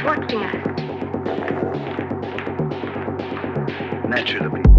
he's working at it. Naturally.